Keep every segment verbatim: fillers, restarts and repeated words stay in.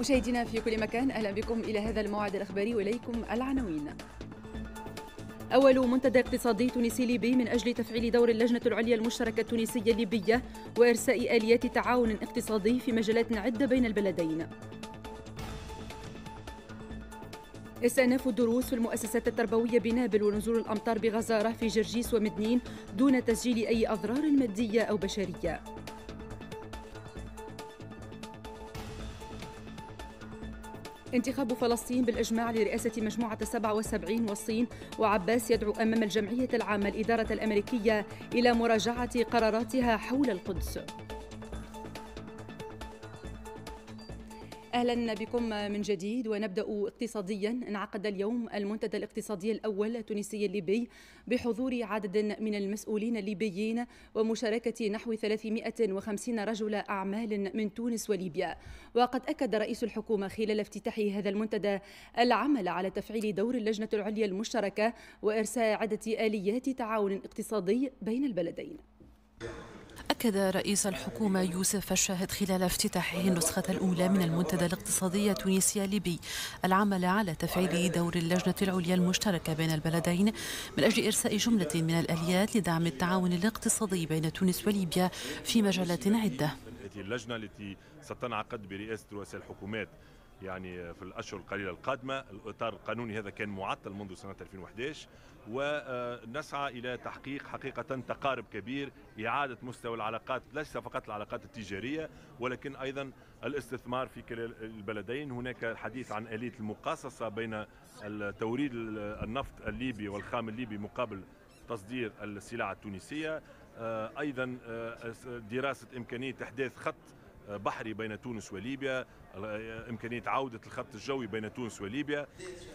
مشاهدينا في كل مكان، أهلا بكم إلى هذا الموعد الأخباري وإليكم العناوين. أول منتدى اقتصادي تونسي ليبي من أجل تفعيل دور اللجنة العليا المشتركة التونسية الليبية وإرساء آليات تعاون اقتصادي في مجالات عدة بين البلدين. استئناف الدروس في المؤسسات التربوية بنابل ونزول الأمطار بغزارة في جرجيس ومدنين دون تسجيل أي أضرار مادية أو بشرية. انتخاب فلسطين بالإجماع لرئاسة مجموعة سبعة وسبعين والصين، وعباس يدعو أمام الجمعية العامة الإدارة الأمريكية إلى مراجعة قراراتها حول القدس. أهلا بكم من جديد ونبدأ اقتصاديا. انعقد اليوم المنتدى الاقتصادي الأول التونسي الليبي بحضور عدد من المسؤولين الليبيين ومشاركة نحو ثلاثمائة وخمسين رجل أعمال من تونس وليبيا. وقد أكد رئيس الحكومة خلال افتتاح هذا المنتدى العمل على تفعيل دور اللجنة العليا المشتركة وإرساء عدة آليات تعاون اقتصادي بين البلدين. أكد رئيس الحكومة يوسف الشاهد خلال افتتاحه النسخة الأولى من المنتدى الاقتصادي التونسي الليبي العمل على تفعيل دور اللجنة العليا المشتركة بين البلدين من أجل إرساء جملة من الآليات لدعم التعاون الاقتصادي بين تونس وليبيا في مجالات عدة. هذه اللجنة التي ستنعقد برئاسة رؤساء الحكومات يعني في الأشهر القليلة القادمة. الإطار القانوني هذا كان معطل منذ سنة ألفين وأحد عشر، ونسعى إلى تحقيق حقيقة تقارب كبير، إعادة مستوى العلاقات، ليس فقط العلاقات التجارية ولكن أيضا الاستثمار في كلا البلدين. هناك الحديث عن آلية المقاصصة بين توريد النفط الليبي والخام الليبي مقابل تصدير السلع التونسية، أيضا دراسة إمكانية إحداث خط بحري بين تونس وليبيا، إمكانية عودة الخط الجوي بين تونس وليبيا.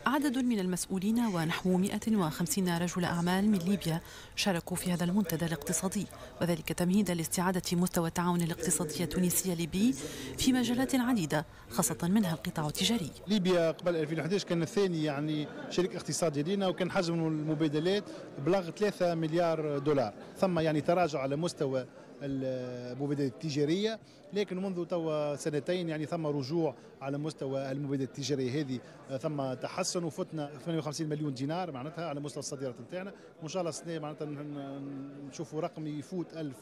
عدد من المسؤولين ونحو مائة وخمسين رجل أعمال من ليبيا شاركوا في هذا المنتدى الاقتصادي، وذلك تمهيدا لاستعادة مستوى التعاون الاقتصادي التونسي الليبي في مجالات عديدة، خاصة منها القطاع التجاري. ليبيا قبل ألفين وأحد عشر كان الثاني يعني شريك اقتصادي لنا، وكان حجم المبادلات بلغ ثلاثة مليار دولار، ثم يعني تراجع على مستوى المبادلات التجارية، لكن منذ توا سنتين يعني ثم رجوع على مستوى المبادلات التجارية هذه، ثم تحسن، وفتنا ثمانية وخمسين مليون دينار معناتها على مستوى الصادرات نتاعنا. وإن شاء الله السنة معناتها نشوفوا رقم يفوت ألف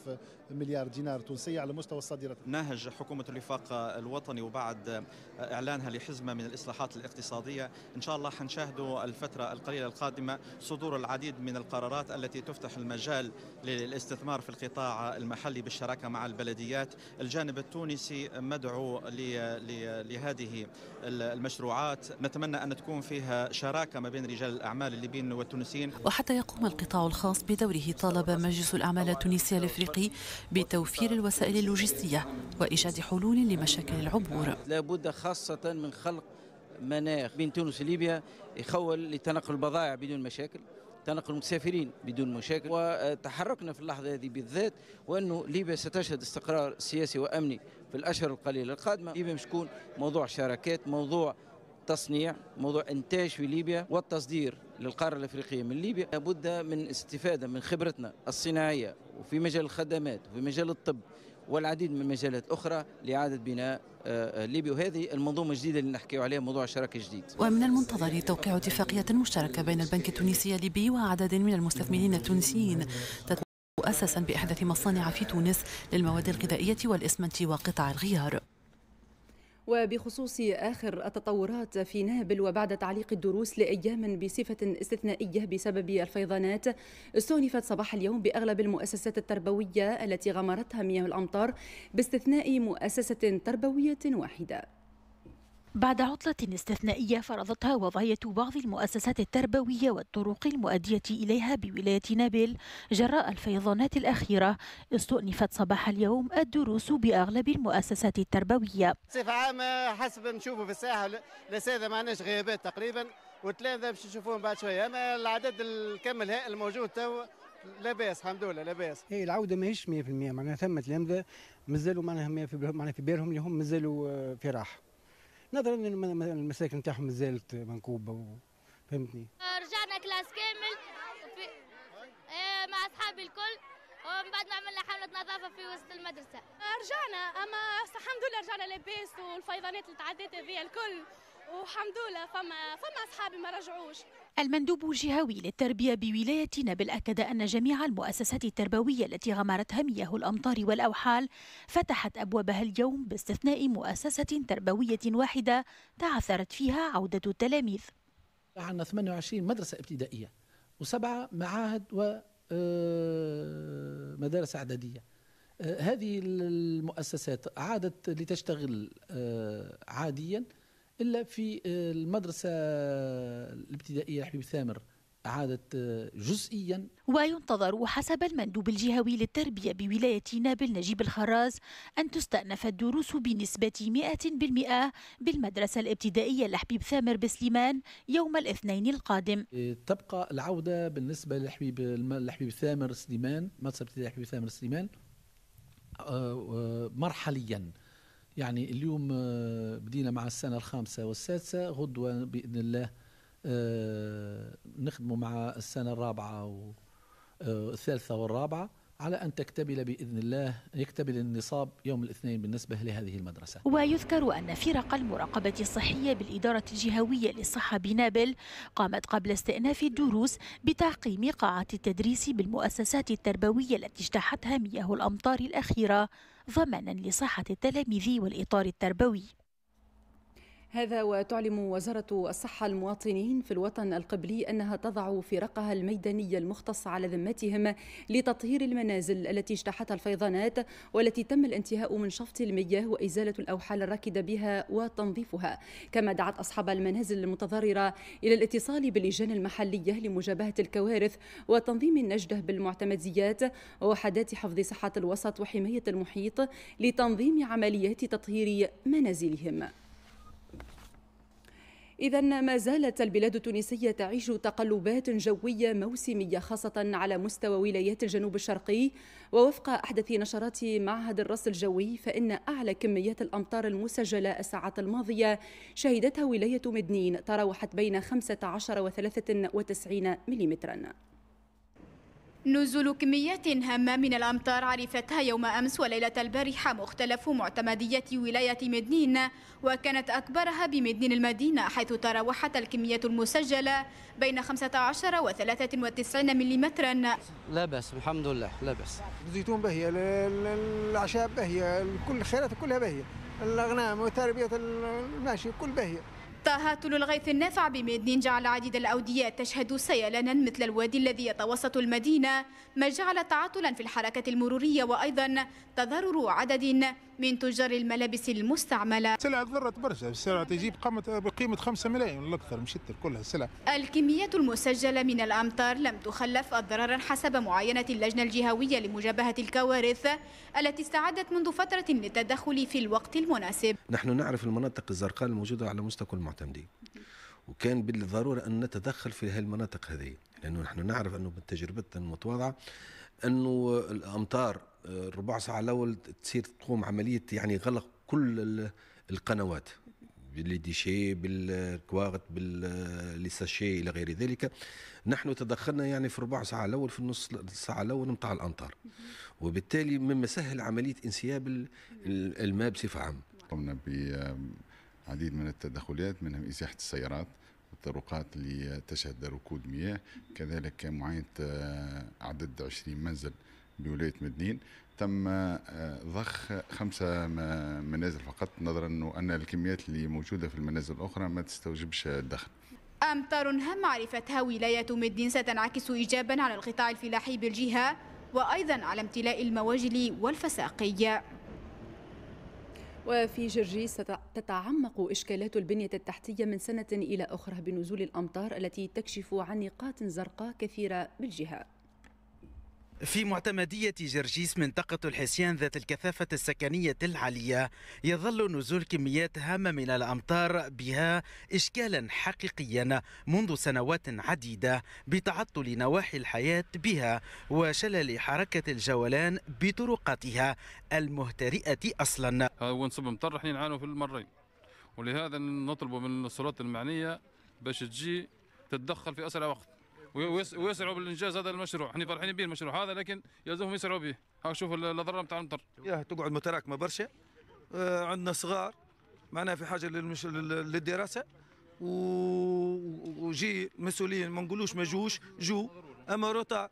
مليار دينار تونسية على مستوى الصادرات. ناهج حكومة الوفاق الوطني وبعد إعلانها لحزمة من الإصلاحات الاقتصادية إن شاء الله حنشاهدوا الفترة القليلة القادمة صدور العديد من القرارات التي تفتح المجال للاستثمار في القطاع المحلي بالشراكة مع البلديات. الجانب التونسي مدعو لهذه المشروعات، نتمنى أن تكون فيها شراكة ما بين رجال الأعمال الليبيين والتونسيين. وحتى يقوم القطاع الخاص بدوره، طالب مجلس الأعمال التونسي الإفريقي بتوفير الوسائل اللوجستية وإيجاد حلول لمشاكل العبور. لابد خاصة من خلق مناخ بين تونس وليبيا يخول لتنقل البضائع بدون مشاكل، تنقل المسافرين بدون مشاكل. وتحركنا في اللحظة هذه بالذات، وأنه ليبيا ستشهد استقرار سياسي وأمني في الأشهر القليلة القادمة. ليبيا مش تكون موضوع شراكات، موضوع تصنيع، موضوع إنتاج في ليبيا والتصدير للقارة الأفريقية من ليبيا. لابد من استفادة من خبرتنا الصناعية وفي مجال الخدمات وفي مجال الطب والعديد من مجالات أخرى لإعادة بناء ليبيا، وهذه المنظومة الجديدة اللي نحكيو عليها موضوع الشراكة الجديد. ومن المنتظر توقيع اتفاقية مشتركة بين البنك التونسي الليبي وعدد من المستثمرين التونسيين تتمثل أساسا بإحداث مصانع في تونس للمواد الغذائية والإسمنت وقطع الغيار. وبخصوص آخر التطورات في نابل، وبعد تعليق الدروس لأيام بصفة استثنائية بسبب الفيضانات، استأنفت صباح اليوم بأغلب المؤسسات التربوية التي غمرتها مياه الأمطار باستثناء مؤسسة تربوية واحدة. بعد عطلة استثنائية فرضتها وضعية بعض المؤسسات التربوية والطرق المؤدية إليها بولاية نابل جراء الفيضانات الأخيرة، استؤنفت صباح اليوم الدروس بأغلب المؤسسات التربوية. بصفة عامة حسب نشوفوا في الساحة لساذا ما عندناش غيابات تقريبا، والتلامذة باش نشوفوهم بعد شوية، أما العدد الكم الهائل الموجود تو لاباس الحمد لله لاباس. هي العودة ماهيش مية بالمية معناها، ثم تلامذة مازالوا معناها في بالهم اللي هم مازالوا في راحة، نظرا ان المساكن تاعهم مازالت منكوبه، فهمتني. رجعنا كلاس كامل مع اصحابي الكل، ومن بعد ما عملنا حملة نظافة في وسط المدرسة. رجعنا أما الحمد لله رجعنا لاباس، والفيضانات اللي تعديت بها الكل والحمد لله. فما فما أصحابي ما رجعوش. المندوب الجهوي للتربية بولاية نابل أكد أن جميع المؤسسات التربوية التي غمرتها مياه الأمطار والأوحال فتحت أبوابها اليوم باستثناء مؤسسة تربوية واحدة تعثرت فيها عودة التلاميذ. عندنا ثمانية وعشرين مدرسة ابتدائية وسبعة معاهد ومدارس إعدادية. هذه المؤسسات عادت لتشتغل عاديا إلا في المدرسة الابتدائية حبيب ثامر عادت جزئيا. وينتظر حسب المندوب الجهوي للتربية بولاية نابل نجيب الخراز أن تستأنف الدروس بنسبة مئة بالمئة بالمدرسة الابتدائية لحبيب ثامر بسليمان يوم الاثنين القادم. تبقى العودة بالنسبة لحبيب لحبيب ثامر سليمان، مدرسة ابتدائية حبيب ثامر سليمان، مرحليا. يعني اليوم بدينا مع السنة الخامسة والسادسة، غدوة بإذن الله نخدموا مع السنة الرابعة والثالثة والرابعة على أن تكتمل بإذن الله يكتمل النصاب يوم الاثنين بالنسبة لهذه المدرسة. ويذكر أن فرق المراقبة الصحية بالإدارة الجهوية للصحة بنابل قامت قبل استئناف الدروس بتعقيم قاعة التدريس بالمؤسسات التربوية التي اجتاحتها مياه الأمطار الأخيرة ضمنا لصحة التلاميذ والإطار التربوي. هذا وتعلم وزارة الصحة المواطنين في الوطن القبلي أنها تضع فرقها الميدانية المختصة على ذمتهم لتطهير المنازل التي اجتاحتها الفيضانات والتي تم الانتهاء من شفط المياه وإزالة الأوحال الراكدة بها وتنظيفها. كما دعت أصحاب المنازل المتضررة إلى الاتصال باللجان المحلية لمجابهة الكوارث وتنظيم النجدة بالمعتمديات ووحدات حفظ صحة الوسط وحماية المحيط لتنظيم عمليات تطهير منازلهم. إذا ما زالت البلاد التونسية تعيش تقلبات جوية موسمية خاصة على مستوى ولايات الجنوب الشرقي، ووفق أحدث نشرات معهد الرصد الجوي فإن أعلى كميات الأمطار المسجلة الساعات الماضية شهدتها ولاية مدنين تراوحت بين خمسة عشر و ثلاثة وتسعين مليمترا. نزول كميات هامة من الأمطار عرفتها يوم أمس وليلة البارحة مختلف معتمديات ولاية مدنين، وكانت أكبرها بمدنين المدينة حيث تراوحت الكمية المسجلة بين خمسة عشر و ثلاثة وتسعين مليمترا. لا بأس الحمد لله، لا بأس. الزيتون باهية، الأعشاب باهية، كل الخيرات كلها باهية، الأغنام وتربية الماشي كل باهية. تهاتل الغيث النافع بمدنين جعل عديد الأودية تشهد سيلانا مثل الوادي الذي يتوسط المدينة، ما جعل تعطلا في الحركة المرورية وأيضا تضرر عدد من تجار الملابس المستعملة. السلع تضررت برشا، السلع تجيب قيمة بقيمة خمسة ملايين ولا أكثر، مشت كلها السلع. الكمية المسجلة من الأمطار لم تخلف أضرارا حسب معاينة اللجنة الجهوية لمجابهة الكوارث التي استعدت منذ فترة للتدخل في الوقت المناسب. نحن نعرف المناطق الزرقاء الموجودة على مستوى المعتمدين، وكان بالضرورة أن نتدخل في هذه المناطق هذه، لأنه نحن نعرف أنه بالتجربة المتواضعة أنه الأمطار ربع ساعة الأول تصير تقوم عملية يعني غلق كل القنوات بالديشي بالكواغط بالساشي إلى غير ذلك. نحن تدخلنا يعني في ربع ساعة الأول في النص ساعة الأول نتاع الأمطار، وبالتالي مما سهل عملية انسياب الماء بصفة عامة. قمنا عديد من التدخلات منهم إزاحة السيارات والطرقات اللي تشهد ركود مياه، كذلك معاينة عدد عشرين منزل بولاية مدنين تم ضخ خمسة منازل فقط نظرا أن الكميات اللي موجودة في المنازل الأخرى ما تستوجبش الدخل. أمطار هامة عرفتها ولاية مدنين ستنعكس إيجابا على القطاع الفلاحي بالجهة وأيضا على امتلاء المواجل والفساقية. وفي جرجيس تتعمق إشكالات البنية التحتية من سنة إلى أخرى بنزول الأمطار التي تكشف عن نقاط زرقاء كثيرة بالجهة. في معتمدية جرجيس منطقة الحسيان ذات الكثافة السكنية العالية يظل نزول كميات هامة من الأمطار بها إشكالا حقيقيا منذ سنوات عديدة بتعطل نواحي الحياة بها وشلل حركة الجولان بطرقاتها المهترئة أصلا. ونصب مطر حين نعانوا في المرين، ولهذا نطلب من السلطات المعنية باش تجي تتدخل في أسرع وقت ويسرعوا بالانجاز هذا المشروع، احنا فرحين به المشروع هذا لكن يلزمهم يسرعوا به. ها شوفوا الضرر بتاع المطر ياه تقعد متراكمه برشا، آه عندنا صغار معناها في حاجه للمش... للدراسه و... وجي مسؤولين ما نقولوش ما جوش، جو اما روتار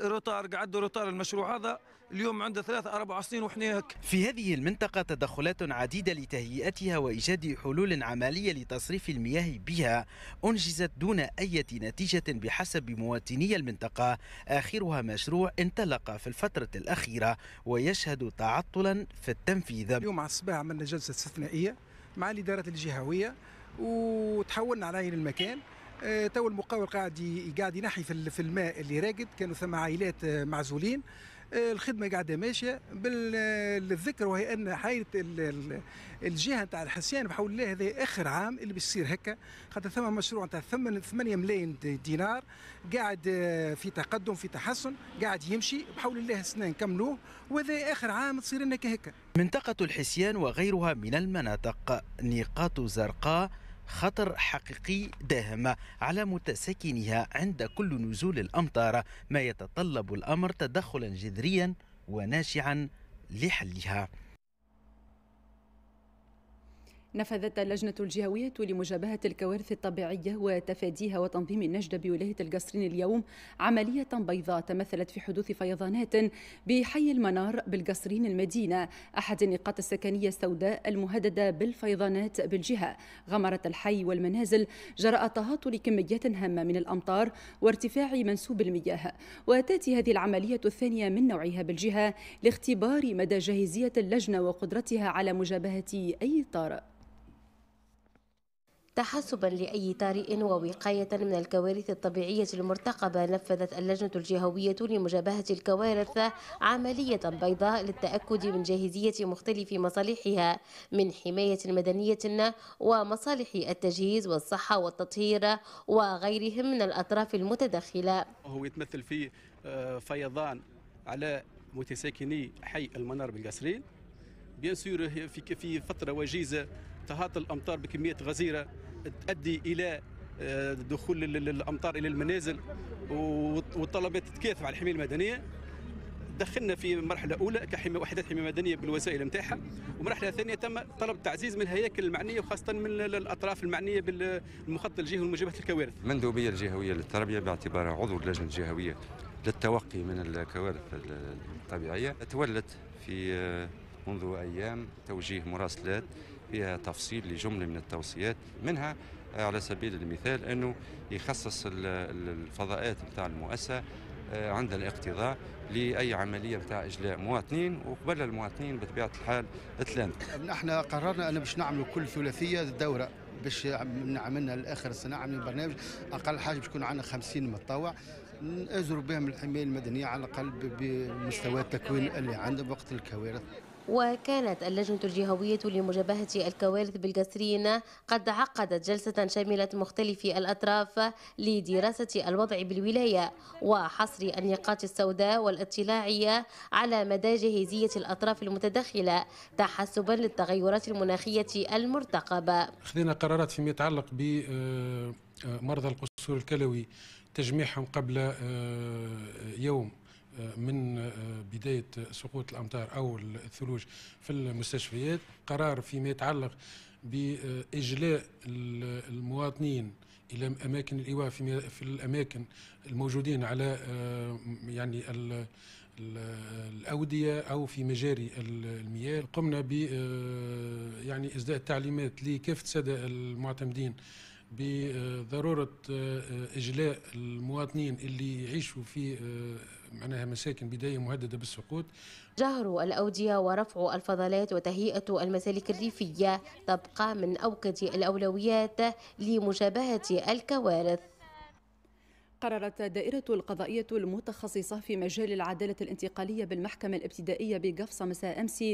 روتار قعدوا روتار المشروع هذا اليوم عنده ثلاث أربع سنين وحنا هك. في هذه المنطقة تدخلات عديدة لتهيئتها وإيجاد حلول عملية لتصريف المياه بها أنجزت دون أي نتيجة بحسب مواطني المنطقة، آخرها مشروع انطلق في الفترة الأخيرة ويشهد تعطلا في التنفيذ. اليوم على الصباح عملنا جلسة استثنائية مع الإدارات الجهوية وتحولنا على عين المكان. تو المقاول قاعد قاعد ينحي في الماء اللي راقد، كانوا ثم عائلات معزولين، الخدمه قاعده ماشيه. بالذكر وهي ان حايله الجهه نتاع الحسيان بحول الله هذا اخر عام اللي بيصير هكا، خاطر ثم مشروع نتاع ثمانية ملايين دينار قاعد في تقدم في تحسن قاعد يمشي بحول الله السنه نكملوه، وهذا اخر عام تصير لنا كهكا. منطقه الحسيان وغيرها من المناطق نقاط زرقاء خطر حقيقي داهم على متساكنها عند كل نزول الأمطار، ما يتطلب الأمر تدخلا جذريا وناشعا لحلها. نفذت اللجنة الجهوية لمجابهة الكوارث الطبيعية وتفاديها وتنظيم النجدة بولاية القصرين اليوم عملية بيضاء تمثلت في حدوث فيضانات بحي المنار بالقصرين المدينة، أحد النقاط السكنية السوداء المهددة بالفيضانات بالجهة، غمرت الحي والمنازل جراء تهاطل كميات هامة من الأمطار وارتفاع منسوب المياه. وتأتي هذه العملية الثانية من نوعها بالجهة لاختبار مدى جاهزية اللجنة وقدرتها على مجابهة أي طارئ. تحسبا لأي طارئ ووقاية من الكوارث الطبيعية المرتقبة، نفذت اللجنة الجهوية لمجابهة الكوارث عملية بيضاء للتأكد من جاهزية مختلف مصالحها من حماية مدنية ومصالح التجهيز والصحة والتطهير وغيرهم من الأطراف المتدخلة. هو يتمثل في فيضان على متساكني حي المنار بالقصرين، بيان سور في فترة وجيزة تهاطل الأمطار بكمية غزيرة تؤدي إلى دخول الأمطار إلى المنازل والطلبات تتكاثف على الحماية المدنية. دخلنا في مرحلة أولى كحماية وحدات حماية مدنية بالوسائل نتاعها، ومرحلة ثانية تم طلب تعزيز من الهياكل المعنية وخاصة من الأطراف المعنية بالمخطط الجهوي لمجابهة الكوارث. المندوبية الجهوية للتربية باعتبارها عضو اللجنة الجهوية للتوقي من الكوارث الطبيعية تولت في منذ أيام توجيه مراسلات فيها تفصيل لجملة من التوصيات، منها على سبيل المثال أنه يخصص الفضاءات متاع المؤسسة عند الاقتضاء لأي عملية متاع إجلاء مواطنين، وقبل المواطنين بطبيعة الحال اتلان. نحن قررنا أن باش نعملوا كل ثلاثية دورة، باش عملنا لآخر السنة عملنا برنامج أقل حاجة باش يكون عندنا خمسين متطوع نأزروا بهم الحماية المدنية على الأقل بمستوى التكوين اللي عندهم وقت الكوارث. وكانت اللجنة الجهوية لمجابهة الكوارث بالقصرين قد عقدت جلسة شملت مختلف الأطراف لدراسة الوضع بالولاية وحصر النقاط السوداء والاطلاع على مدى جاهزية الأطراف المتدخلة تحسبا للتغيرات المناخية المرتقبة. أخذنا قرارات فيما يتعلق بمرضى القصور الكلوي تجميعهم قبل يوم من بداية سقوط الأمطار أو الثلوج في المستشفيات، قرار فيما يتعلق بإجلاء المواطنين إلى أماكن الإيواء في الأماكن الموجودين على يعني الأودية أو في مجاري المياه. قمنا ب يعني إصدار تعليمات لكافة سادة المعتمدين بضرورة إجلاء المواطنين اللي يعيشوا في معناها مساكن بداية مهددة بالسقوط. جهر الأودية ورفع الفضلات وتهيئة المسالك الريفية تبقى من أوقات الأولويات لمجابهة الكوارث. قررت الدائرة القضائية المتخصصة في مجال العدالة الانتقالية بالمحكمة الابتدائية بقفصة مساء أمس،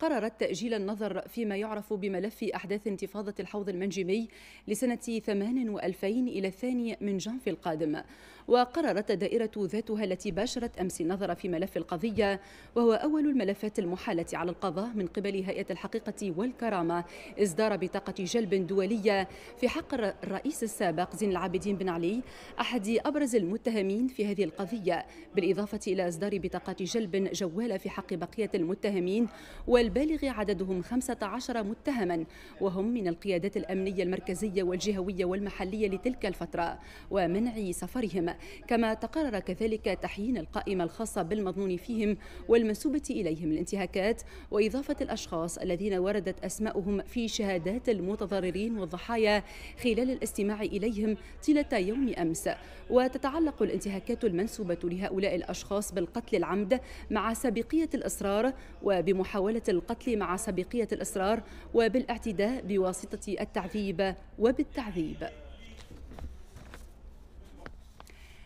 قررت تأجيل النظر فيما يعرف بملف أحداث انتفاضة الحوض المنجمي لسنة ثمانية وألفين إلى الثاني من جانفي القادم. وقررت الدائرة ذاتها التي باشرت أمس النظر في ملف القضية، وهو أول الملفات المحالة على القضاء من قبل هيئة الحقيقة والكرامة، إصدار بطاقة جلب دولية في حق الرئيس السابق زين العابدين بن علي أحد أبرز المتهمين في هذه القضية، بالإضافة إلى إصدار بطاقات جلب جوالة في حق بقية المتهمين، والبالغ عددهم خمسة عشر متهما، وهم من القيادات الأمنية المركزية والجهوية والمحلية لتلك الفترة، ومنع سفرهم. كما تقرر كذلك تحيين القائمة الخاصة بالمظنون فيهم والمنسوبة إليهم الانتهاكات، وإضافة الأشخاص الذين وردت أسماؤهم في شهادات المتضررين والضحايا خلال الاستماع إليهم طيلة يوم أمس. وتتعلق الانتهاكات المنسوبة لهؤلاء الأشخاص بالقتل العمد مع سابقية الإصرار، وبمحاولة القتل مع سابقية الإصرار، وبالاعتداء بواسطة التعذيب وبالتعذيب.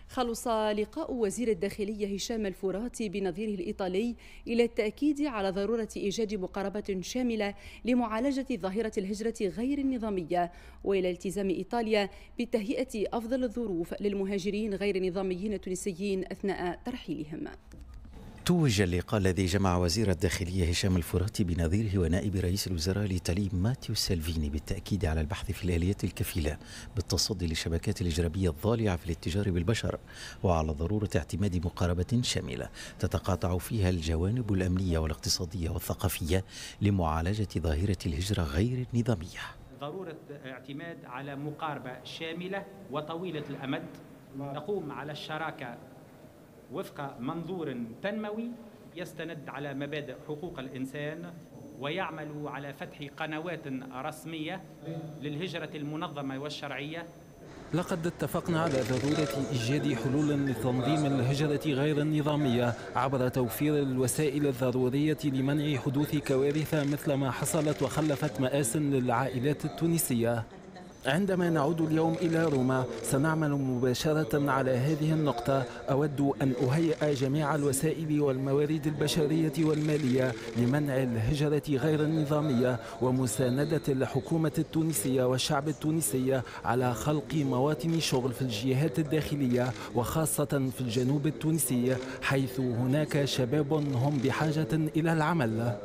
خلص لقاء وزير الداخلية هشام الفراتي بنظيره الإيطالي إلى التأكيد على ضرورة إيجاد مقاربة شاملة لمعالجة ظاهرة الهجرة غير النظامية، وإلى التزام إيطاليا بتهيئة أفضل الظروف للمهاجرين غير النظاميين التونسيين أثناء ترحيلهم. توج اللقاء الذي جمع وزير الداخلية هشام الفراتي بنظيره ونائب رئيس الوزراء الإيطالي ماتيو سالفيني بالتأكيد على البحث في الآليات الكفيلة بالتصدي للشبكات الإجرامية الضالعة في الاتجار بالبشر، وعلى ضرورة اعتماد مقاربة شاملة تتقاطع فيها الجوانب الأمنية والاقتصادية والثقافية لمعالجة ظاهرة الهجرة غير النظامية. ضرورة اعتماد على مقاربة شاملة وطويلة الأمد تقوم على الشراكة وفق منظور تنموي يستند على مبادئ حقوق الإنسان، ويعمل على فتح قنوات رسمية للهجرة المنظمة والشرعية. لقد اتفقنا على ضرورة إيجاد حلول لتنظيم الهجرة غير النظامية عبر توفير الوسائل الضرورية لمنع حدوث كوارث مثل ما حصلت وخلفت مآسٍ للعائلات التونسية. عندما نعود اليوم إلى روما سنعمل مباشرة على هذه النقطة. أود أن أهيئ جميع الوسائل والموارد البشرية والمالية لمنع الهجرة غير النظامية، ومساندة الحكومة التونسية والشعب التونسي على خلق مواطن شغل في الجهات الداخلية، وخاصة في الجنوب التونسي حيث هناك شباب هم بحاجة إلى العمل.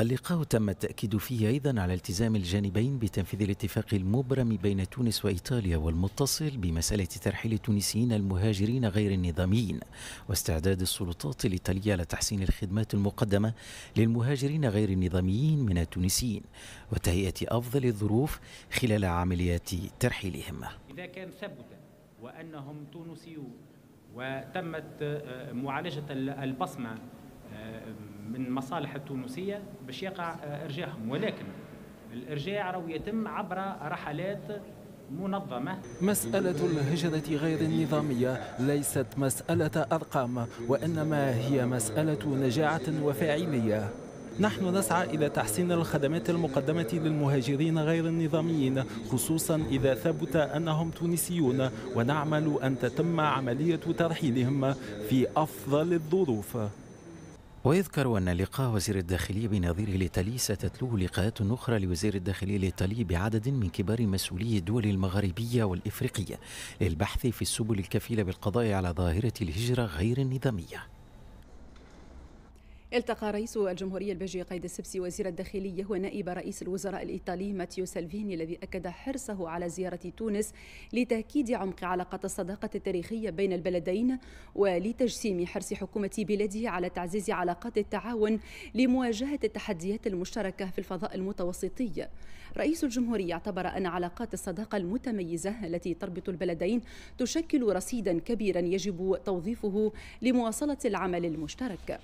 اللقاء تم التأكيد فيه أيضا على التزام الجانبين بتنفيذ الاتفاق المبرم بين تونس وإيطاليا والمتصل بمسألة ترحيل التونسيين المهاجرين غير النظاميين، واستعداد السلطات الإيطالية لتحسين الخدمات المقدمة للمهاجرين غير النظاميين من التونسيين، وتهيئة أفضل الظروف خلال عمليات ترحيلهم. إذا كان ثبت وأنهم تونسيون وتمت معالجة البصمة من مصالح التونسية باش يقع إرجاعهم، ولكن الإرجاع راهو يتم عبر رحلات منظمة. مسألة الهجرة غير النظامية ليست مسألة أرقام، وإنما هي مسألة نجاعة وفاعلية. نحن نسعى إلى تحسين الخدمات المقدمة للمهاجرين غير النظاميين، خصوصا إذا ثبت أنهم تونسيون، ونعمل أن تتم عملية ترحيلهم في أفضل الظروف. ويذكر أن لقاء وزير الداخلية بنظيره الإيطالي ستتلوه لقاءات أخرى لوزير الداخلية الإيطالي بعدد من كبار مسؤولي الدول المغربية والإفريقية للبحث في السبل الكفيلة بالقضاء على ظاهرة الهجرة غير النظامية. التقى رئيس الجمهورية الباجي قايد السبسي وزير الداخلية ونائب رئيس الوزراء الإيطالي ماتيو سالفيني، الذي أكد حرصه على زيارة تونس لتأكيد عمق علاقة الصداقة التاريخية بين البلدين، ولتجسيم حرص حكومة بلاده على تعزيز علاقات التعاون لمواجهة التحديات المشتركة في الفضاء المتوسطي. رئيس الجمهورية اعتبر أن علاقات الصداقة المتميزة التي تربط البلدين تشكل رصيدا كبيرا يجب توظيفه لمواصلة العمل المشترك.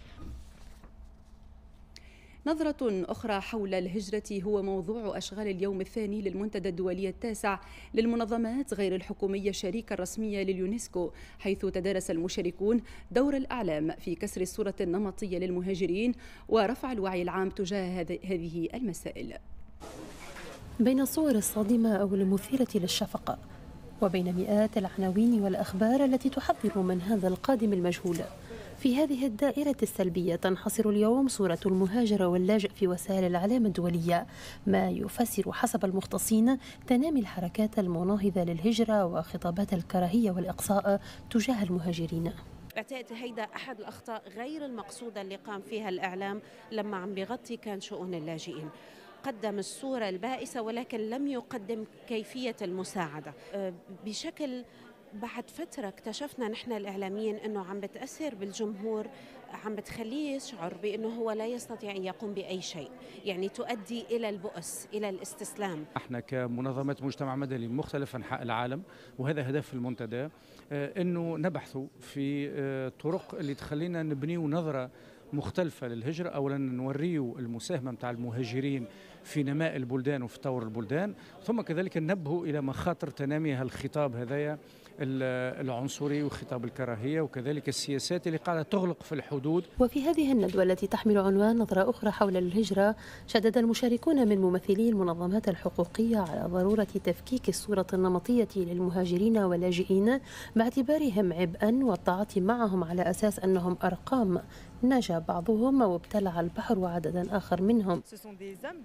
نظرة أخرى حول الهجرة هو موضوع أشغال اليوم الثاني للمنتدى الدولي التاسع للمنظمات غير الحكومية الشريكة الرسمية لليونسكو، حيث تدارس المشاركون دور الأعلام في كسر الصورة النمطية للمهاجرين ورفع الوعي العام تجاه هذه المسائل. بين الصور الصادمة أو المثيرة للشفقة، وبين مئات العناوين والأخبار التي تحذر من هذا القادم المجهول، في هذه الدائرة السلبية تنحصر اليوم صورة المهاجر واللاجئ في وسائل الإعلام الدولية، ما يفسر حسب المختصين تنامي الحركات المناهضة للهجرة وخطابات الكراهية والإقصاء تجاه المهاجرين. اعتقد هيدا أحد الأخطاء غير المقصودة اللي قام فيها الإعلام لما عم بيغطي كان شؤون اللاجئين. قدم الصورة البائسة ولكن لم يقدم كيفية المساعدة بشكل. بعد فترة اكتشفنا نحن الإعلاميين أنه عم بتأثر بالجمهور، عم بتخليه يشعر بأنه هو لا يستطيع أن يقوم بأي شيء، يعني تؤدي إلى البؤس، إلى الاستسلام. احنا كمنظمة مجتمع مدني بمختلف أنحاء العالم، وهذا هدف المنتدى، أنه نبحث في طرق اللي تخلينا نبني نظرة مختلفة للهجرة. أولا نوريه المساهمة متاع المهاجرين في نماء البلدان وفي تطور البلدان، ثم كذلك ننبهوا إلى مخاطر تنامي هالخطاب هذايا العنصري وخطاب الكراهية، وكذلك السياسات اللي قاعدة تغلق في الحدود. وفي هذه الندوة التي تحمل عنوان نظرة أخرى حول الهجرة، شدد المشاركون من ممثلي المنظمات الحقوقية على ضرورة تفكيك الصورة النمطية للمهاجرين واللاجئين باعتبارهم عبئا، والتعاطي معهم على أساس أنهم أرقام نجا بعضهم وابتلع البحر وعددا آخر منهم.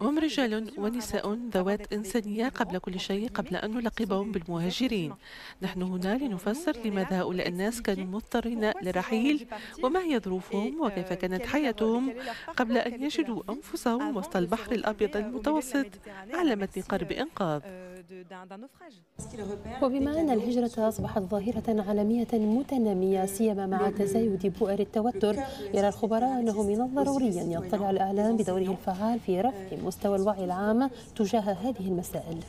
هم رجال ونساء ذوات إنسانية قبل كل شيء، قبل أن نلقبهم بالمهاجرين. نحن هنا لنفسر لماذا هؤلاء الناس كانوا مضطرين للرحيل، وما هي ظروفهم، وكيف كانت حياتهم قبل أن يجدوا أنفسهم وسط البحر الأبيض المتوسط على متن قارب إنقاذ. وبما أن الهجرة أصبحت ظاهرة عالمية متنامية، سيما مع تزايد بؤر التوتر، يرى الخبراء أنه من الضروري أن يطلع الإعلام بدوره الفعال في رفع مستوى الوعي العام تجاه هذه المسائل.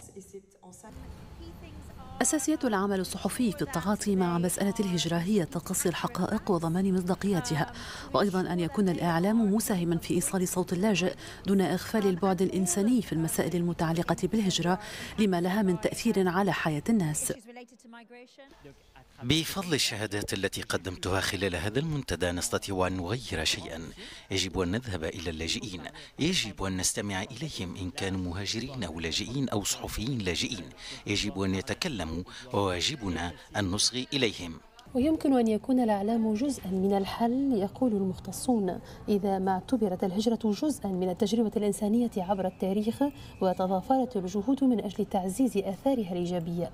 أساسيات العمل الصحفي في التعاطي مع مسألة الهجرة هي تقصي الحقائق وضمان مصداقيتها، وأيضا أن يكون الإعلام مساهما في إيصال صوت اللاجئ دون إغفال البعد الإنساني في المسائل المتعلقة بالهجرة لما لها من تأثير على حياة الناس. بفضل الشهادات التي قدمتها خلال هذا المنتدى نستطيع أن نغير شيئا. يجب أن نذهب إلى اللاجئين، يجب أن نستمع إليهم إن كانوا مهاجرين أو لاجئين أو صحفيين لاجئين، يجب أن يتكلموا وواجبنا أن نصغي إليهم. ويمكن أن يكون الإعلام جزءا من الحل، يقول المختصون، إذا ما اعتبرت الهجرة جزءا من التجربة الإنسانية عبر التاريخ وتضافرت الجهود من أجل تعزيز آثارها الإيجابية.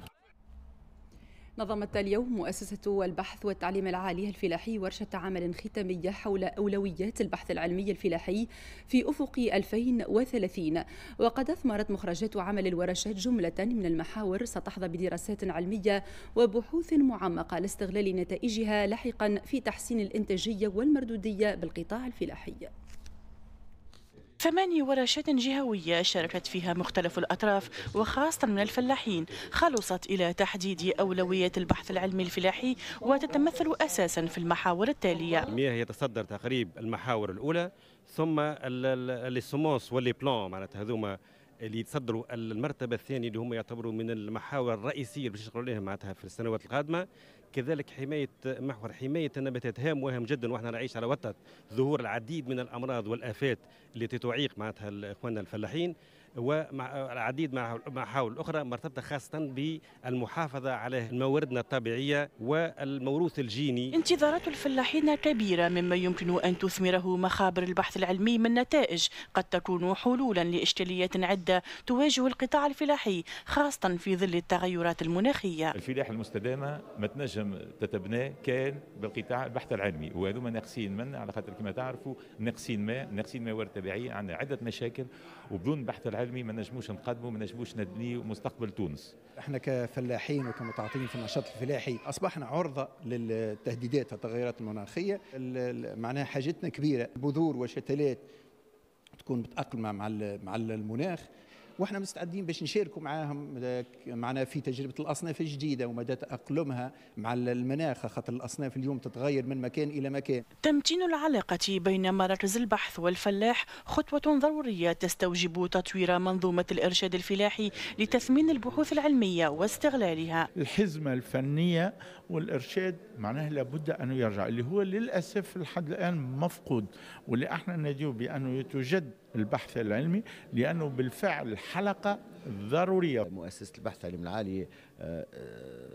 نظمت اليوم مؤسسة البحث والتعليم العالي الفلاحي ورشة عمل ختامية حول أولويات البحث العلمي الفلاحي في أفق ألفين وثلاثين، وقد أثمرت مخرجات عمل الورشات جملة من المحاور ستحظى بدراسات علمية وبحوث معمقة لاستغلال نتائجها لاحقا في تحسين الإنتاجية والمردودية بالقطاع الفلاحي. ثماني ورشات جهوية شاركت فيها مختلف الأطراف وخاصة من الفلاحين، خلصت إلى تحديد أولويات البحث العلمي الفلاحي وتتمثل أساسا في المحاور التالية. المياه يتصدر تقريب المحاور الأولى، ثم السموس والبلون، معناتها هذوما اللي يتصدروا المرتبة الثانية اللي هم يعتبروا من المحاور الرئيسية اللي باش يشتغلوا عليها معناتها في السنوات القادمة. كذلك حماية محور حماية النباتات هام وهام جدا، واحنا نعيش على وتر ظهور العديد من الأمراض والآفات التي تعيق معناتها إخواننا الفلاحين، ومع العديد من المحاور الأخرى مرتبطة خاصة بالمحافظة على مواردنا الطبيعية والموروث الجيني. انتظارات الفلاحين كبيرة مما يمكن أن تثمره مخابر البحث العلمي من نتائج قد تكون حلولا لإشكاليات عدة تواجه القطاع الفلاحي، خاصة في ظل التغيرات المناخية. الفلاحة المستدامة ما تنجم تتبنى كان بالقطاع البحث العلمي، وهذوما ناقصين منا على خاطر كما تعرفوا ناقصين ماء، ناقصين موارد طبيعية، عندنا عدة مشاكل، وبدون بحث العلمي ما نجموش نقدموا، ما نجموش نبنيوا مستقبل تونس. احنا كفلاحين وكمتعاطين في النشاط الفلاحي اصبحنا عرضه للتهديدات والتغيرات المناخيه، معناها حاجتنا كبيره، بذور وشتلات تكون متاقلمه مع مع المناخ، واحنا مستعدين باش نشاركوا معاهم معنا في تجربه الاصناف الجديده ومدى تاقلمها مع المناخ، خاطر الاصناف اليوم تتغير من مكان الى مكان. تمتين العلاقه بين مراكز البحث والفلاح خطوه ضروريه تستوجب تطوير منظومه الارشاد الفلاحي لتثمين البحوث العلميه واستغلالها. الحزمه الفنيه والارشاد معناه لابد انه يرجع، اللي هو للاسف لحد الان مفقود، واللي احنا ندعو بانه يتجدد البحث العلمي، لأنه بالفعل حلقة ضرورية. مؤسسة البحث والتعليم العالي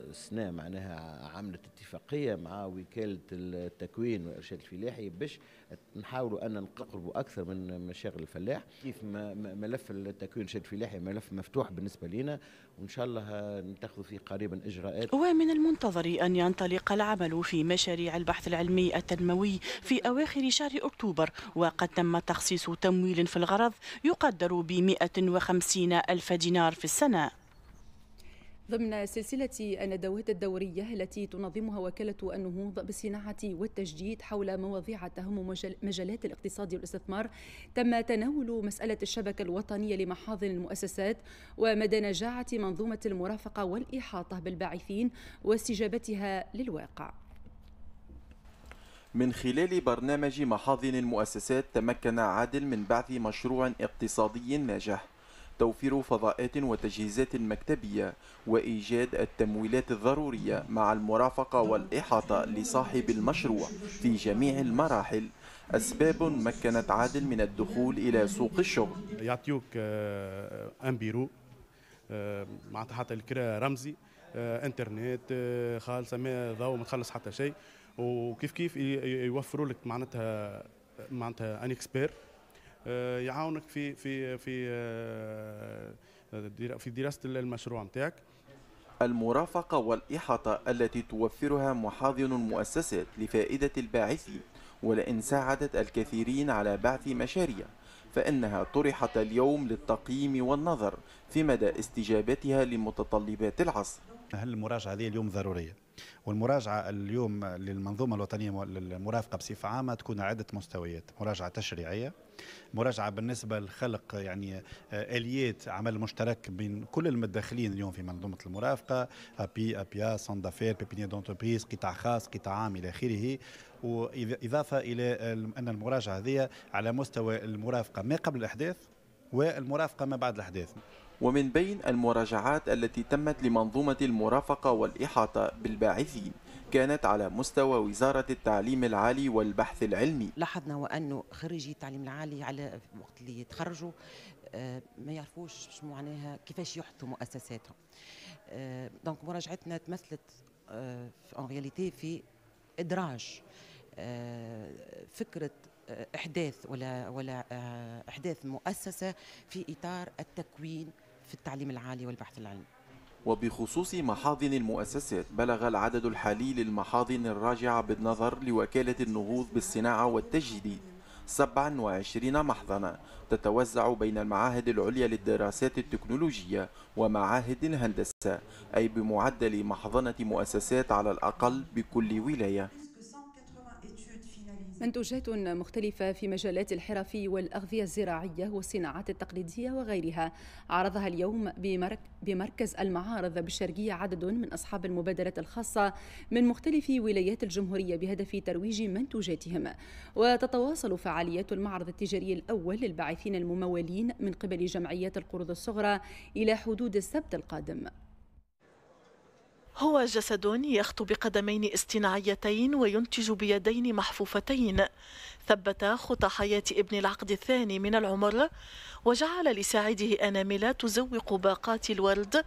السنة معناها عملت اتفاقية مع وكالة التكوين والإرشاد الفلاحي باش نحاولوا أن نقربوا أكثر من مشاغل الفلاح. كيف ملف التكوين والإرشاد الفلاحي ملف مفتوح بالنسبة لنا، وإن شاء الله نتخذوا فيه قريبا إجراءات. ومن المنتظر أن ينطلق العمل في مشاريع البحث العلمي التنموي في أواخر شهر أكتوبر، وقد تم تخصيص تمويل في الغرض يقدر ب مئة وخمسين ألف دينار في السنة. ضمن سلسلة الندوات الدورية التي تنظمها وكالة النهوض بالصناعة والتجديد حول مواضيع تهم مجالات الاقتصاد والاستثمار، تم تناول مسألة الشبكة الوطنية لمحاضن المؤسسات ومدى نجاعة منظومة المرافقة والإحاطة بالباعثين واستجابتها للواقع. من خلال برنامج محاضن المؤسسات تمكن عادل من بعث مشروع اقتصادي ناجح، توفير فضاءات وتجهيزات مكتبية وإيجاد التمويلات الضرورية مع المرافقة والإحاطة لصاحب المشروع في جميع المراحل. أسباب مكنت عادل من الدخول إلى سوق الشغل. يعطيوك أن بيرو معناتها حتى الكرا رمزي، انترنت خالصة ما ضوء ما تخلص حتى شيء، وكيف كيف يوفروا لك معناتها معناتها ان اكسبير يعاونك في في في في دراسه المشروع نتاعك. المرافقه والإحاطه التي توفرها محاضن المؤسسات لفائده الباعثين، ولئن ساعدت الكثيرين على بعث مشاريع فانها طرحت اليوم للتقييم والنظر في مدى استجابتها لمتطلبات العصر. هل المراجعه هذه اليوم ضروريه؟ والمراجعة اليوم للمنظومة الوطنية للمرافقة بصفة عامة تكون عدة مستويات، مراجعة تشريعية، مراجعة بالنسبة لخلق يعني آليات عمل مشترك بين كل المتداخلين اليوم في منظومة المرافقة، أبي أبيا، صون دافير، بيبينيير دونتربريز، قطاع خاص، قطاع عام إلى آخره. وإضافة إلى أن المراجعة هذه على مستوى المرافقة ما قبل الأحداث والمرافقة ما بعد الأحداث. ومن بين المراجعات التي تمت لمنظومة المرافقة والإحاطة بالباعثين كانت على مستوى وزارة التعليم العالي والبحث العلمي. لاحظنا وأنه خريجي التعليم العالي على وقت اللي يتخرجوا ما يعرفوش شو معناها كيفاش يحثوا مؤسساتهم. دونك مراجعتنا تمثلت اون رياليتي في إدراج فكرة إحداث ولا ولا إحداث مؤسسة في إطار التكوين في التعليم العالي والبحث العلمي. وبخصوص محاضن المؤسسات، بلغ العدد الحالي للمحاضن الراجعة بالنظر لوكالة النهوض بالصناعة والتجديد سبعة وعشرين محضنة تتوزع بين المعاهد العليا للدراسات التكنولوجية ومعاهد الهندسة، أي بمعدل محضنة مؤسسات على الأقل بكل ولاية. منتوجات مختلفة في مجالات الحرف والأغذية الزراعية والصناعات التقليدية وغيرها عرضها اليوم بمركز المعارض بالشرقية عدد من أصحاب المبادرات الخاصة من مختلف ولايات الجمهورية بهدف ترويج منتوجاتهم. وتتواصل فعاليات المعرض التجاري الأول للباعثين الممولين من قبل جمعيات القروض الصغرى إلى حدود السبت القادم. هو جسد يخطو بقدمين اصطناعيتين وينتج بيدين محفوفتين، ثبت خطى حياة ابن العقد الثاني من العمر، وجعل لساعده أنامل تزوق باقات الورد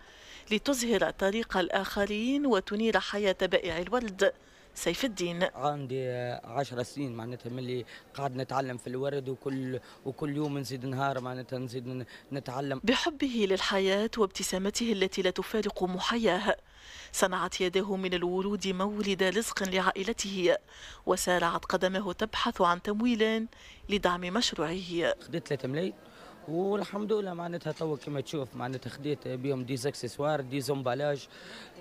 لتزهر طريق الآخرين وتنير حياة بائع الورد. سيف الدين: عندي عشر سنين معناتها ملي قاعد نتعلم في الورد، وكل وكل يوم نزيد نهار معناتها نزيد نتعلم. بحبه للحياة وابتسامته التي لا تفارق محياه، صنعت يداه من الورود مولد رزق لعائلته، وسارعت قدمه تبحث عن تمويل لدعم مشروعه. خديت ثلاثة ملايين والحمد لله معناتها تو كما تشوف معناتها خديت بهم دي زاكسيسوار دي زومبالاج.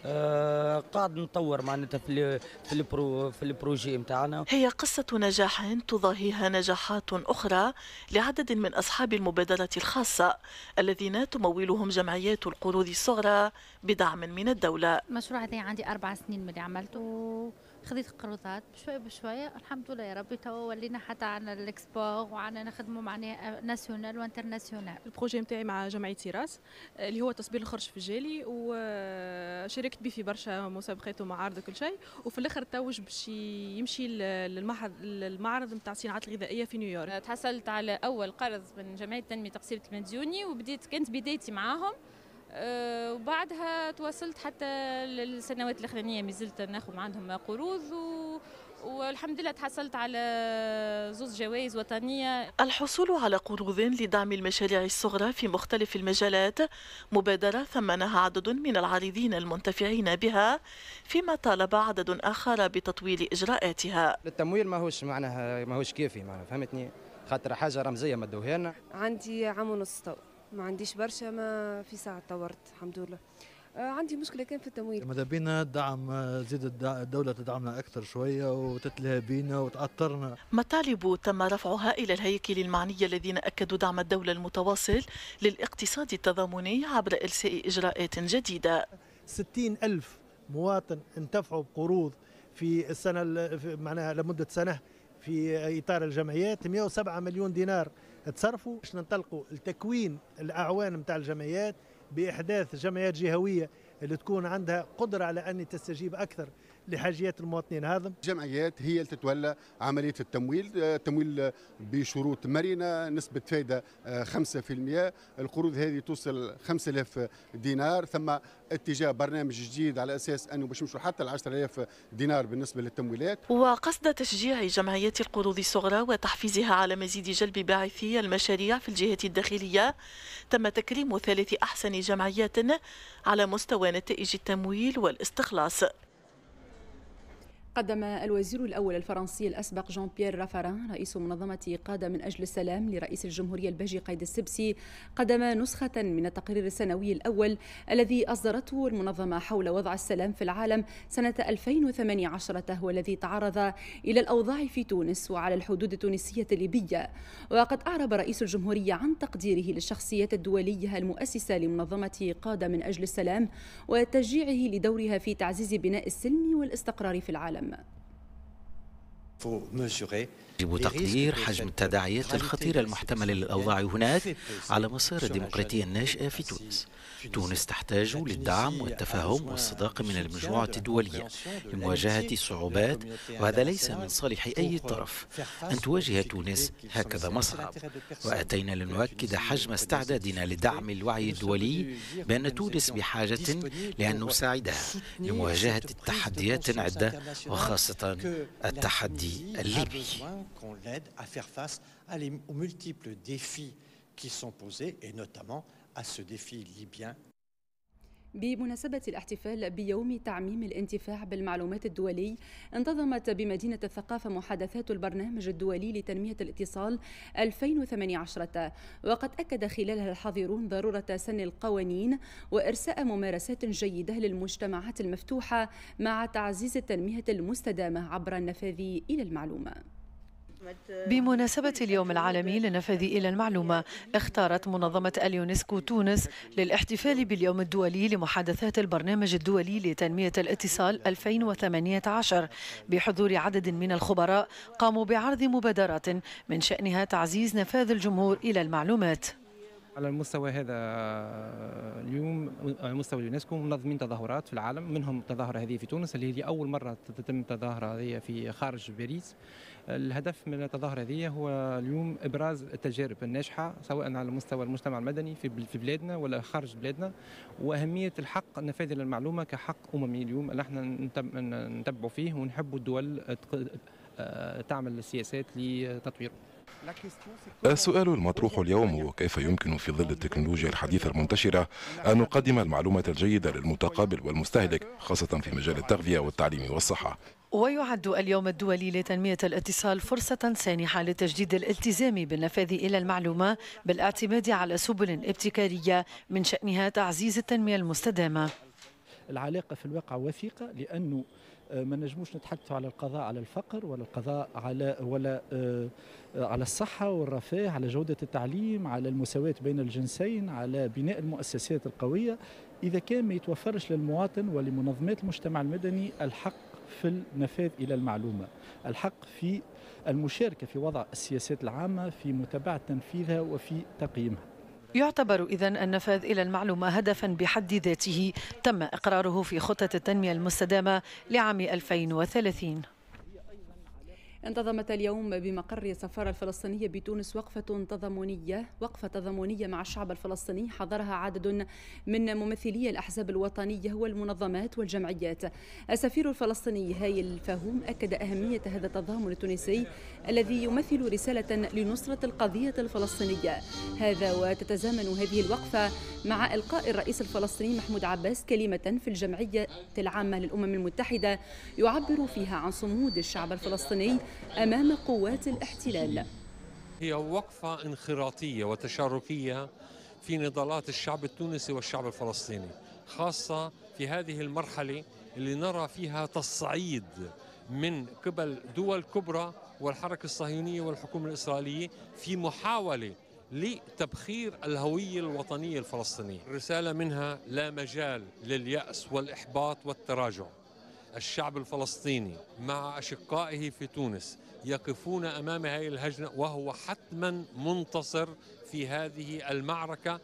آه قاعد نطور معناتها في في البرو في البروجي نتاعنا. هي قصة نجاح تضاهيها نجاحات أخرى لعدد من أصحاب المبادرات الخاصة الذين تمولهم جمعيات القروض الصغرى بدعم من الدولة. المشروع هذا عندي أربع سنين ملي عملته، خذيت قروضات بشويه بشويه الحمد لله يا ربي. توا ولينا حتى عن الاكسبور وعنا نخدموا معناها ناسيونال وانترناسيونال. البروجي نتاعي مع جمعيه تيراس اللي هو تصبير الخرج في جالي، وشاركت به في برشا مسابقات ومعارض وكل شيء، وفي الاخر توج باش يمشي للمعرض المعرض نتاع الصناعات الغذائيه في نيويورك. تحصلت على اول قرض من جمعيه تنميه تقصير المديوني وبديت كانت بدايتي معاهم، وبعدها تواصلت حتى السنوات الاخرانيه مازلت ناخذ عندهم قروض، والحمد لله تحصلت على زوز جوائز وطنيه. الحصول على قروض لدعم المشاريع الصغرى في مختلف المجالات مبادره ثمنها عدد من العارضين المنتفعين بها، فيما طالب عدد اخر بتطويل اجراءاتها. التمويل ماهوش معناها ماهوش كافي معناها، فهمتني، خاطر حاجه رمزيه ما ادوها لنا. عندي عام ونص تو، ما عنديش برشا، ما في ساعة طورت الحمد لله. عندي مشكلة كان في التمويل. ماذا بينا دعم زيد الدولة تدعمنا أكثر شوية وتتلهى بينا وتأطرنا. مطالب تم رفعها إلى الهيكل المعني الذين أكدوا دعم الدولة المتواصل للاقتصاد التضامني عبر إرساء إجراءات جديدة. ستين ألف مواطن انتفعوا بقروض في السنة معناها لمدة سنة في إطار الجمعيات، مئة وسبعة مليون دينار تصرفوا باش ننطلقوا لتكوين الاعوان نتاع الجمعيات باحداث جمعيات جهويه اللي تكون عندها قدره على ان تستجيب اكثر لحاجيات المواطنين. هذم الجمعيات هي اللي تتولى عمليه التمويل، التمويل بشروط مرنه، نسبه فائده خمسة بالمئة، القروض هذه توصل خمسة آلاف دينار، ثم اتجاه برنامج جديد على اساس انه باش نمشوا حتى ل عشرة آلاف دينار بالنسبه للتمويلات. وقصد تشجيع جمعيات القروض الصغرى وتحفيزها على مزيد جلب باعثي المشاريع في الجهه الداخليه، تم تكريم ثلاث احسن جمعيات على مستوى نتائج التمويل والاستخلاص. قدم الوزير الأول الفرنسي الأسبق جان بيار رافاران رئيس منظمة قادة من أجل السلام لرئيس الجمهورية الباجي قايد السبسي قدم نسخة من التقرير السنوي الأول الذي أصدرته المنظمة حول وضع السلام في العالم سنة ألفين وثمانية عشر، والذي تعرض إلى الأوضاع في تونس وعلى الحدود التونسية الليبية. وقد أعرب رئيس الجمهورية عن تقديره للشخصيات الدولية المؤسسة لمنظمة قادة من أجل السلام وتشجيعه لدورها في تعزيز بناء السلم والاستقرار في العالم. يجب تقدير حجم التداعيات الخطيرة المحتملة للأوضاع هناك على مسار الديمقراطية الناشئة في تونس. تونس تحتاج للدعم والتفاهم والصداقة من المجموعة الدولية لمواجهة الصعوبات، وهذا ليس من صالح أي طرف أن تواجه تونس هكذا مصعب. وأتينا لنؤكد حجم استعدادنا لدعم الوعي الدولي بأن تونس بحاجة لأن نساعدها لمواجهة التحديات عدة، وخاصة التحدي الليبي. qu'on l'aide à faire face à les, aux multiples défis qui sont posés et notamment à ce défi libyen. بمناسبة الاحتفال بيوم تعميم الانتفاع بالمعلومات الدولي، انتظمت بمدينة الثقافة محادثات البرنامج الدولي لتنمية الاتصال ألفين وثمانية عشر، وقد أكد خلالها الحاضرون ضرورة سن القوانين وإرساء ممارسات جيدة للمجتمعات المفتوحة مع تعزيز التنمية المستدامة عبر النفاذ إلى المعلومة. بمناسبة اليوم العالمي للنفاذ إلى المعلومة، اختارت منظمة اليونسكو تونس للاحتفال باليوم الدولي لمحادثات البرنامج الدولي لتنمية الاتصال ألفين وثمانية عشر بحضور عدد من الخبراء قاموا بعرض مبادرات من شأنها تعزيز نفاذ الجمهور إلى المعلومات. على المستوى هذا اليوم مستوى اليونسكو منظمين تظاهرات في العالم، منهم التظاهرة هذه في تونس اللي هي أول مرة تتم التظاهرة هذه في خارج باريس. الهدف من التظاهرة هذه هو اليوم إبراز التجارب الناجحة سواء على مستوى المجتمع المدني في بلادنا ولا خارج بلادنا، وأهمية الحق نفاذ للمعلومة كحق أممي اليوم اللي احنا نتبعوا فيه ونحب الدول تعمل السياسات لتطويره. السؤال المطروح اليوم هو كيف يمكن في ظل التكنولوجيا الحديثة المنتشرة أن نقدم المعلومة الجيدة للمتقابل والمستهلك، خاصة في مجال التغذية والتعليم والصحة. ويعد اليوم الدولي لتنمية الاتصال فرصة سانحة لتجديد الالتزام بالنفاذ إلى المعلومة بالاعتماد على سبل ابتكارية من شأنها تعزيز التنمية المستدامة. العلاقة في الواقع وثيقة لأنه ما نجموش نتحدثوا على القضاء على الفقر ولا القضاء على ولا على الصحة والرفاه، على جودة التعليم، على المساواة بين الجنسين، على بناء المؤسسات القوية، إذا كان ما يتوفرش للمواطن ولمنظمات المجتمع المدني الحق في النفاذ إلى المعلومة، الحق في المشاركة في وضع السياسات العامة، في متابعة تنفيذها وفي تقييمها. يعتبر إذن النفاذ إلى المعلومة هدفا بحد ذاته تم إقراره في خطة التنمية المستدامة لعام ألفين وثلاثين. انتظمت اليوم بمقر السفارة الفلسطينية بتونس وقفة تضامنية وقفة تضامنية مع الشعب الفلسطيني حضرها عدد من ممثلي الأحزاب الوطنية والمنظمات والجمعيات. السفير الفلسطيني هايل الفهوم أكد أهمية هذا التضامن التونسي الذي يمثل رسالة لنصرة القضية الفلسطينية. هذا وتتزامن هذه الوقفة مع إلقاء الرئيس الفلسطيني محمود عباس كلمة في الجمعية العامة للأمم المتحدة يعبر فيها عن صمود الشعب الفلسطيني أمام قوات الاحتلال. هي وقفة انخراطية وتشاركية في نضالات الشعب التونسي والشعب الفلسطيني، خاصة في هذه المرحلة اللي نرى فيها تصعيد من قبل دول كبرى والحركة الصهيونية والحكومة الإسرائيلية في محاولة لتبخير الهوية الوطنية الفلسطينية. الرسالة منها لا مجال لليأس والإحباط والتراجع. الشعب الفلسطيني مع أشقائه في تونس يقفون أمام هذه الهجنة وهو حتما منتصر في هذه المعركة.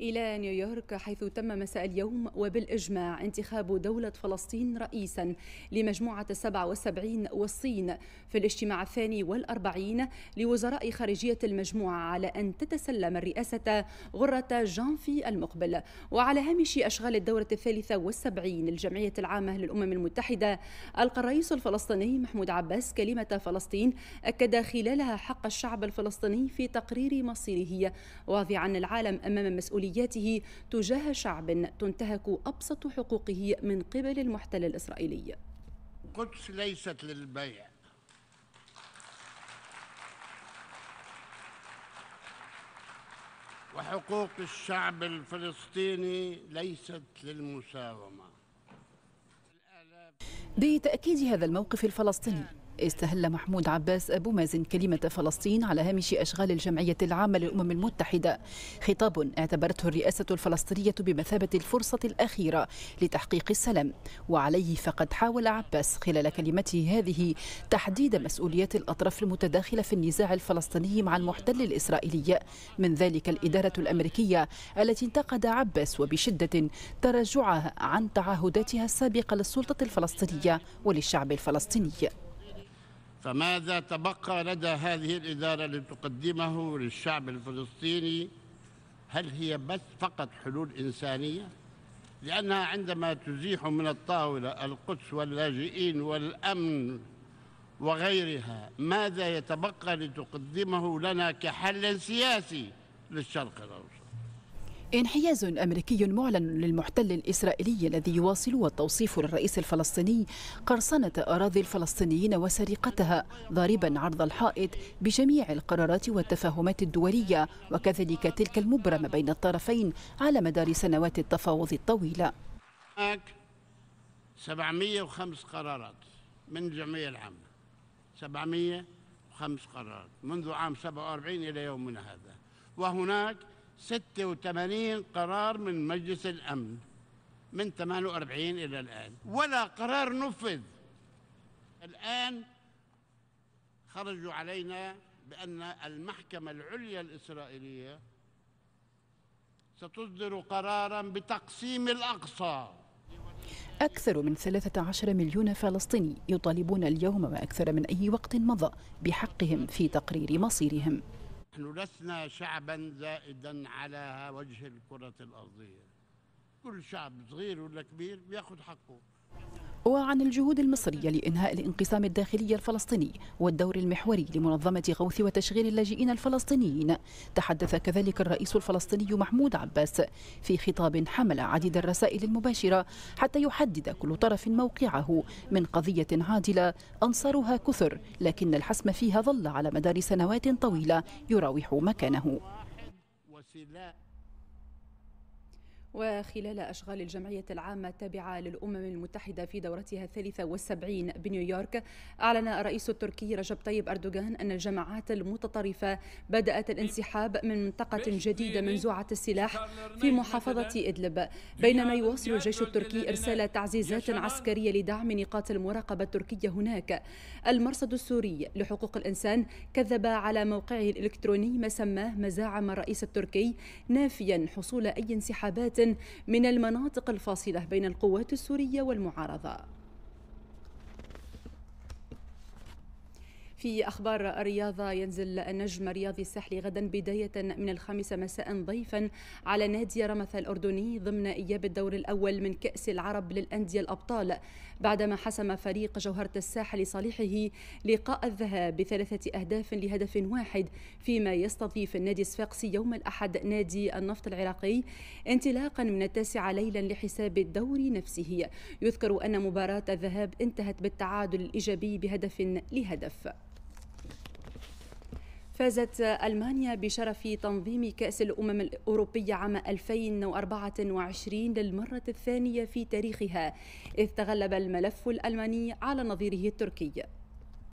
إلى نيويورك حيث تم مساء اليوم وبالإجماع انتخاب دولة فلسطين رئيسا لمجموعة سبعة وسبعين والصين في الاجتماع الثاني والأربعين لوزراء خارجية المجموعة على أن تتسلم الرئاسة غرة جانفي المقبل. وعلى هامش أشغال الدورة الثالثة والسبعين للجمعية العامة للأمم المتحدة ألقى الرئيس الفلسطيني محمود عباس كلمة فلسطين أكد خلالها حق الشعب الفلسطيني في تقرير مصيره، واضعا العالم أمام مسؤولية تجاه شعب تنتهك أبسط حقوقه من قبل المحتل الإسرائيلي. القدس ليست للبيع، وحقوق الشعب الفلسطيني ليست للمساومة. بتأكيد هذا الموقف الفلسطيني استهل محمود عباس أبو مازن كلمة فلسطين على هامش أشغال الجمعية العامة للأمم المتحدة، خطاب اعتبرته الرئاسة الفلسطينية بمثابة الفرصة الأخيرة لتحقيق السلام، وعليه فقد حاول عباس خلال كلمته هذه تحديد مسؤوليات الأطراف المتداخلة في النزاع الفلسطيني مع المحتل الإسرائيلي، من ذلك الإدارة الأمريكية التي انتقد عباس وبشدة تراجعها عن تعهداتها السابقة للسلطة الفلسطينية وللشعب الفلسطيني. فماذا تبقى لدى هذه الإدارة لتقدمه للشعب الفلسطيني؟ هل هي بس فقط حلول إنسانية؟ لأنها عندما تزيح من الطاولة القدس واللاجئين والأمن وغيرها، ماذا يتبقى لتقدمه لنا كحل سياسي للشرق الأوسط؟ انحياز أمريكي معلن للمحتل الإسرائيلي الذي يواصل والتوصيف للرئيس الفلسطيني قرصنة أراضي الفلسطينيين وسرقتها، ضاربا عرض الحائط بجميع القرارات والتفاهمات الدولية وكذلك تلك المبرمة بين الطرفين على مدار سنوات التفاوض الطويلة. هناك سبعمئة وخمس قرارات من الجمعية العامة، سبعمئة وخمس قرارات منذ عام سبعة وأربعين إلى يومنا هذا، وهناك ستة وثمانين قرار من مجلس الأمن من ثمانية وأربعين إلى الآن، ولا قرار نفذ. الآن خرجوا علينا بأن المحكمة العليا الإسرائيلية ستصدر قراراً بتقسيم الأقصى. أكثر من ثلاثة عشر مليون فلسطيني يطالبون اليوم وأكثر من أي وقت مضى بحقهم في تقرير مصيرهم. نحن لسنا شعبا زائدا على وجه الكرة الأرضية، كل شعب صغير ولا كبير بياخذ حقه. وعن الجهود المصرية لإنهاء الانقسام الداخلي الفلسطيني والدور المحوري لمنظمة غوث وتشغيل اللاجئين الفلسطينيين تحدث كذلك الرئيس الفلسطيني محمود عباس في خطاب حمل عديد الرسائل المباشرة حتى يحدد كل طرف موقعه من قضية عادلة أنصارها كثر لكن الحسم فيها ظل على مدار سنوات طويلة يراوح مكانه. وخلال أشغال الجمعية العامة التابعة للأمم المتحدة في دورتها الثالثة والسبعين بنيويورك، أعلن الرئيس التركي رجب طيب أردوغان أن الجماعات المتطرفة بدأت الانسحاب من منطقة جديدة منزوعة السلاح في محافظة إدلب، بينما يواصل الجيش التركي إرسال تعزيزات عسكرية لدعم نقاط المراقبة التركية هناك. المرصد السوري لحقوق الإنسان كذب على موقعه الإلكتروني ما سماه مزاعم الرئيس التركي، نافيا حصول أي انسحابات من المناطق الفاصلة بين القوات السورية والمعارضة. في أخبار الرياضة، ينزل النجم الرياضي الساحلي غدا بداية من الخامسة مساء ضيفا على نادي رمث الأردني ضمن إياب الدور الأول من كأس العرب للأندية الأبطال، بعدما حسم فريق جوهرة الساحل لصالحه لقاء الذهاب بثلاثة أهداف لهدف واحد، فيما يستضيف النادي الصفاقسي يوم الأحد نادي النفط العراقي انطلاقا من التاسعة ليلا لحساب الدوري نفسه. يذكر أن مباراة الذهاب انتهت بالتعادل الإيجابي بهدف لهدف. فازت ألمانيا بشرف تنظيم كأس الأمم الأوروبية عام ألفين وأربعة وعشرين للمرة الثانية في تاريخها، إذ تغلب الملف الألماني على نظيره التركي.